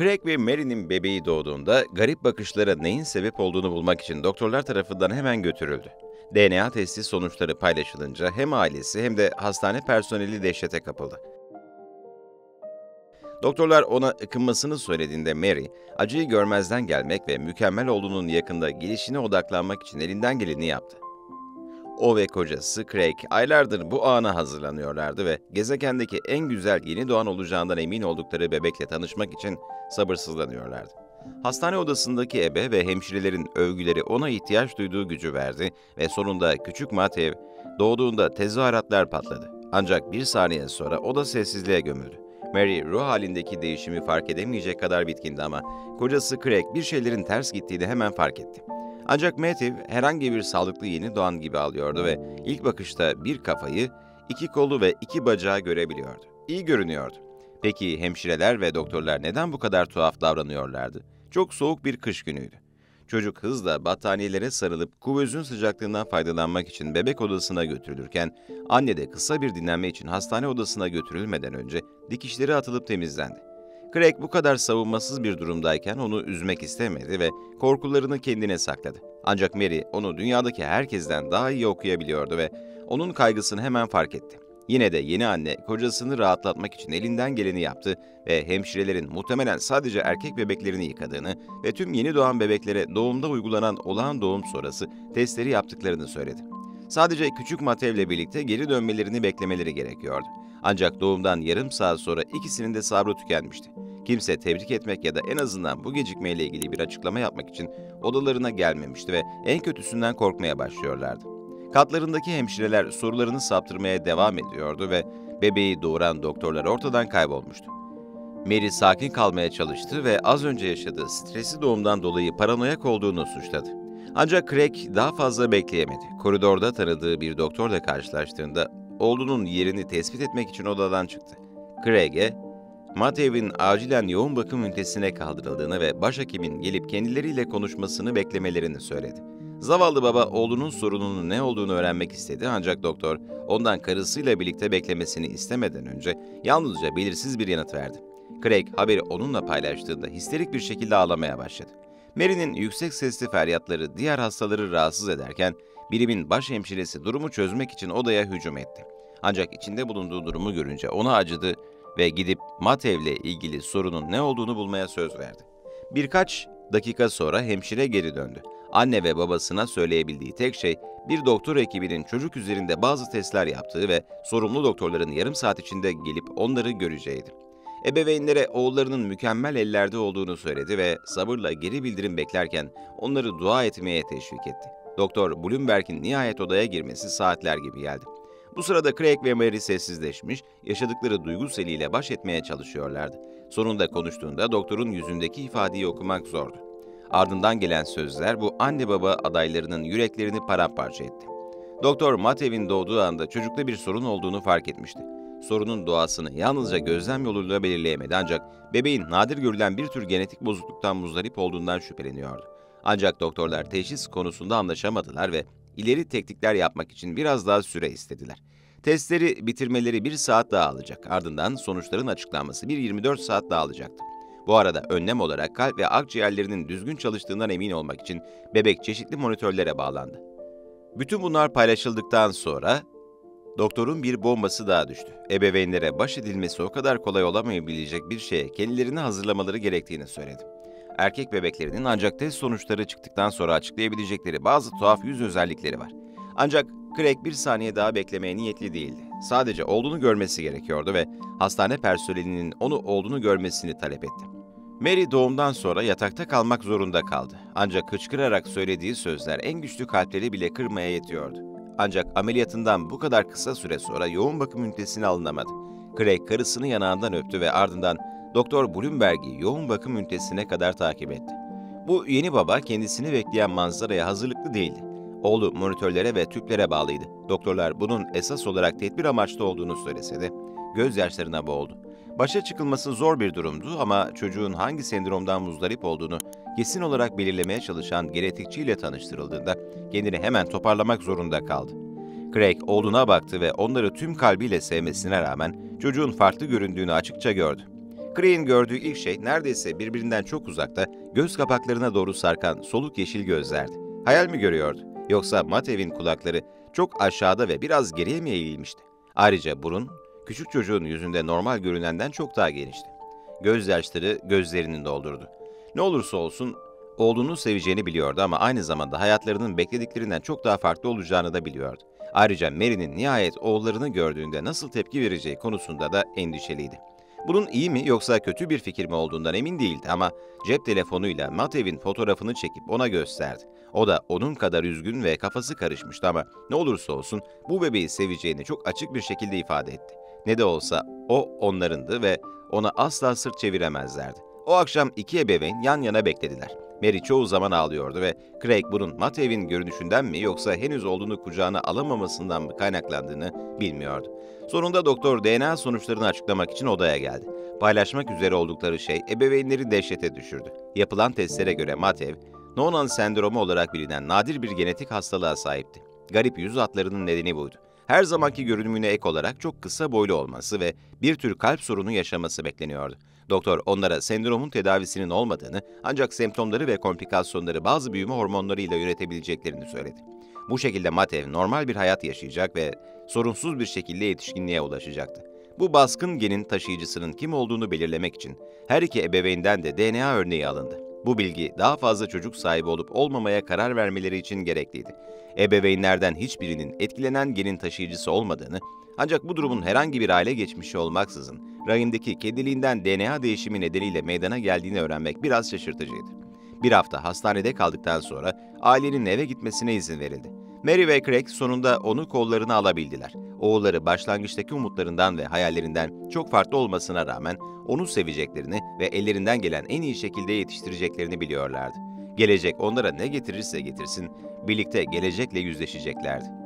Craig ve Mary'nin bebeği doğduğunda garip bakışlara neyin sebep olduğunu bulmak için doktorlar tarafından hemen götürüldü. DNA testi sonuçları paylaşılınca hem ailesi hem de hastane personeli dehşete kapıldı. Doktorlar ona ıkınmasını söylediğinde Mary, acıyı görmezden gelmek ve mükemmel oğlunun yakında gelişine odaklanmak için elinden geleni yaptı. O ve kocası Craig aylardır bu ana hazırlanıyorlardı ve gezegendeki en güzel yeni doğan olacağından emin oldukları bebekle tanışmak için sabırsızlanıyorlardı. Hastane odasındaki ebe ve hemşirelerin övgüleri ona ihtiyaç duyduğu gücü verdi ve sonunda küçük Matev doğduğunda tezahüratlar patladı. Ancak bir saniye sonra o da sessizliğe gömüldü. Mary ruh halindeki değişimi fark edemeyecek kadar bitkindi ama kocası Craig bir şeylerin ters gittiğini hemen fark etti. Ancak Matev herhangi bir sağlıklı yeni doğan gibi ağlıyordu ve ilk bakışta bir kafayı, iki kolu ve iki bacağı görebiliyordu. İyi görünüyordu. Peki hemşireler ve doktorlar neden bu kadar tuhaf davranıyorlardı? Çok soğuk bir kış günüydü. Çocuk hızla battaniyelere sarılıp kuvvetinin sıcaklığından faydalanmak için bebek odasına götürülürken, anne de kısa bir dinlenme için hastane odasına götürülmeden önce dikişleri atılıp temizlendi. Craig bu kadar savunmasız bir durumdayken onu üzmek istemedi ve korkularını kendine sakladı. Ancak Mary onu dünyadaki herkesten daha iyi okuyabiliyordu ve onun kaygısını hemen fark etti. Yine de yeni anne kocasını rahatlatmak için elinden geleni yaptı ve hemşirelerin muhtemelen sadece erkek bebeklerini yıkadığını ve tüm yeni doğan bebeklere doğumda uygulanan olağan doğum sonrası testleri yaptıklarını söyledi. Sadece küçük Matev'le birlikte geri dönmelerini beklemeleri gerekiyordu. Ancak doğumdan yarım saat sonra ikisinin de sabrı tükenmişti. Kimse tebrik etmek ya da en azından bu gecikmeyle ilgili bir açıklama yapmak için odalarına gelmemişti ve en kötüsünden korkmaya başlıyorlardı. Katlarındaki hemşireler sorularını saptırmaya devam ediyordu ve bebeği doğuran doktorlar ortadan kaybolmuştu. Mary sakin kalmaya çalıştı ve az önce yaşadığı stresi doğumdan dolayı paranoyak olduğunu suçladı. Ancak Craig daha fazla bekleyemedi. Koridorda tanıdığı bir doktorla karşılaştığında oğlunun yerini tespit etmek için odadan çıktı. Craig'e, Matev'in acilen yoğun bakım ünitesine kaldırıldığını ve başhekimin gelip kendileriyle konuşmasını beklemelerini söyledi. Zavallı baba oğlunun sorununun ne olduğunu öğrenmek istedi ancak doktor ondan karısıyla birlikte beklemesini istemeden önce yalnızca belirsiz bir yanıt verdi. Craig haberi onunla paylaştığında histerik bir şekilde ağlamaya başladı. Mary'nin yüksek sesli feryatları diğer hastaları rahatsız ederken birimin başhemşiresi durumu çözmek için odaya hücum etti. Ancak içinde bulunduğu durumu görünce ona acıdı ve gidip Matev'le ilgili sorunun ne olduğunu bulmaya söz verdi. Birkaç dakika sonra hemşire geri döndü. Anne ve babasına söyleyebildiği tek şey bir doktor ekibinin çocuk üzerinde bazı testler yaptığı ve sorumlu doktorların yarım saat içinde gelip onları göreceğiydi. Ebeveynlere oğullarının mükemmel ellerde olduğunu söyledi ve sabırla geri bildirim beklerken onları dua etmeye teşvik etti. Doktor Blumberg'in nihayet odaya girmesi saatler gibi geldi. Bu sırada Craig ve Mary sessizleşmiş, yaşadıkları duygu seliyle baş etmeye çalışıyorlardı. Sonunda konuştuğunda doktorun yüzündeki ifadeyi okumak zordu. Ardından gelen sözler bu anne baba adaylarının yüreklerini paramparça etti. Doktor Matev'in doğduğu anda çocukta bir sorun olduğunu fark etmişti. Sorunun doğasını yalnızca gözlem yoluyla belirleyemedi ancak bebeğin nadir görülen bir tür genetik bozukluktan muzdarip olduğundan şüpheleniyordu. Ancak doktorlar teşhis konusunda anlaşamadılar ve ileri teknikler yapmak için biraz daha süre istediler. Testleri bitirmeleri bir saat daha alacak, ardından sonuçların açıklanması bir 24 saat daha alacaktı. Bu arada önlem olarak kalp ve akciğerlerinin düzgün çalıştığından emin olmak için bebek çeşitli monitörlere bağlandı. Bütün bunlar paylaşıldıktan sonra doktorun bir bombası daha düştü. Ebeveynlere baş edilmesi o kadar kolay olamayabilecek bir şeye kendilerini hazırlamaları gerektiğini söyledi. Erkek bebeklerinin ancak test sonuçları çıktıktan sonra açıklayabilecekleri bazı tuhaf yüz özellikleri var. Ancak Craig bir saniye daha beklemeye niyetli değildi. Sadece oğlunu görmesi gerekiyordu ve hastane personelinin onu oğlunu görmesini talep etti. Mary doğumdan sonra yatakta kalmak zorunda kaldı. Ancak hıçkırarak söylediği sözler en güçlü kalpleri bile kırmaya yetiyordu. Ancak ameliyatından bu kadar kısa süre sonra yoğun bakım ünitesine alınamadı. Craig karısını yanağından öptü ve ardından Doktor Blumberg'i yoğun bakım ünitesine kadar takip etti. Bu yeni baba kendisini bekleyen manzaraya hazırlıklı değildi. Oğlu monitörlere ve tüplere bağlıydı. Doktorlar bunun esas olarak tedbir amaçlı olduğunu söylese de gözyaşlarına boğuldu. Başa çıkılması zor bir durumdu ama çocuğun hangi sendromdan muzdarip olduğunu kesin olarak belirlemeye çalışan genetikçiyle tanıştırıldığında kendini hemen toparlamak zorunda kaldı. Craig oğluna baktı ve onları tüm kalbiyle sevmesine rağmen çocuğun farklı göründüğünü açıkça gördü. Craig'in gördüğü ilk şey neredeyse birbirinden çok uzakta göz kapaklarına doğru sarkan soluk yeşil gözlerdi. Hayal mi görüyordu? Yoksa Matev'in kulakları çok aşağıda ve biraz geriye mi eğilmişti? Ayrıca burun, küçük çocuğun yüzünde normal görünenden çok daha genişti. Gözyaşları gözlerini doldurdu. Ne olursa olsun oğlunu seveceğini biliyordu ama aynı zamanda hayatlarının beklediklerinden çok daha farklı olacağını da biliyordu. Ayrıca Mary'nin nihayet oğullarını gördüğünde nasıl tepki vereceği konusunda da endişeliydi. Bunun iyi mi yoksa kötü bir fikir mi olduğundan emin değildi ama cep telefonuyla Matev'in fotoğrafını çekip ona gösterdi. O da onun kadar üzgün ve kafası karışmıştı ama ne olursa olsun bu bebeği seveceğini çok açık bir şekilde ifade etti. Ne de olsa o onlarındı ve ona asla sırt çeviremezlerdi. O akşam iki ebeveyn yan yana beklediler. Mary çoğu zaman ağlıyordu ve Craig bunun Matev'in görünüşünden mi yoksa henüz oğlunu kucağına alamamasından mı kaynaklandığını bilmiyordu. Sonunda doktor DNA sonuçlarını açıklamak için odaya geldi. Paylaşmak üzere oldukları şey ebeveynleri dehşete düşürdü. Yapılan testlere göre Matev, Noonan Sendromu olarak bilinen nadir bir genetik hastalığa sahipti. Garip yüz hatlarının nedeni buydu. Her zamanki görünümüne ek olarak çok kısa boylu olması ve bir tür kalp sorunu yaşaması bekleniyordu. Doktor onlara sendromun tedavisinin olmadığını ancak semptomları ve komplikasyonları bazı büyüme hormonlarıyla yönetebileceklerini söyledi. Bu şekilde Matev normal bir hayat yaşayacak ve sorunsuz bir şekilde yetişkinliğe ulaşacaktı. Bu baskın genin taşıyıcısının kim olduğunu belirlemek için her iki ebeveynden de DNA örneği alındı. Bu bilgi daha fazla çocuk sahibi olup olmamaya karar vermeleri için gerekliydi. Ebeveynlerden hiçbirinin etkilenen genin taşıyıcısı olmadığını, ancak bu durumun herhangi bir aile geçmişi olmaksızın rahimdeki kediliğinden DNA değişimi nedeniyle meydana geldiğini öğrenmek biraz şaşırtıcıydı. Bir hafta hastanede kaldıktan sonra ailenin eve gitmesine izin verildi. Mary ve Craig sonunda onu kollarına alabildiler. Oğulları başlangıçtaki umutlarından ve hayallerinden çok farklı olmasına rağmen onu seveceklerini ve ellerinden gelen en iyi şekilde yetiştireceklerini biliyorlardı. Gelecek onlara ne getirirse getirsin, birlikte gelecekle yüzleşeceklerdi.